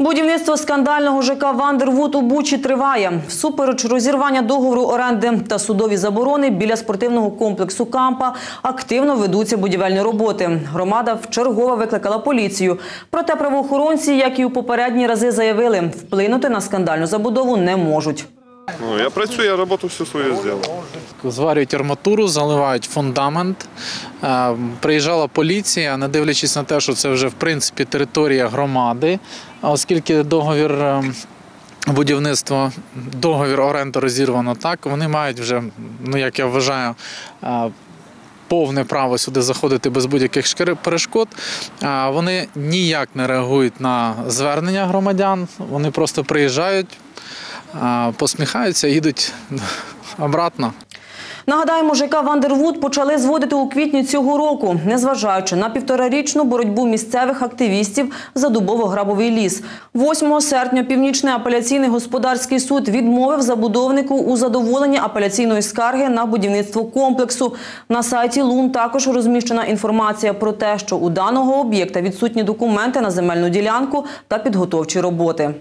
Будівництво скандального ЖК «Вандервуд» у Бучі триває. Всупереч розірвання договору оренди та судові заборони біля спортивного комплексу «Кампа» активно ведуться будівельні роботи. Громада вчергове викликала поліцію. Проте правоохоронці, як і у попередні рази, заявили, вплинути на скандальну забудову не можуть. Я працюю, я роботу всю свою зробив. Зварюють арматуру, заливають фундамент. Приїжджала поліція, не дивлячись на те, що це вже в принципі територія громади, оскільки договір будівництва, договір оренди розірвано так, вони мають вже, як я вважаю, повне право сюди заходити без будь-яких перешкод. Вони ніяк не реагують на звернення громадян, вони просто приїжджають, посміхаються і їдуть обратно. Нагадаємо, ЖК «Вандервуд» почали зводити у квітні цього року, незважаючи на півторарічну боротьбу місцевих активістів за дубово-грабовий ліс. 8 серпня Північний апеляційний господарський суд відмовив забудовнику у задоволенні апеляційної скарги на будівництво комплексу. На сайті ЛУН також розміщена інформація про те, що у даного об'єкта відсутні документи на земельну ділянку та підготовчі роботи.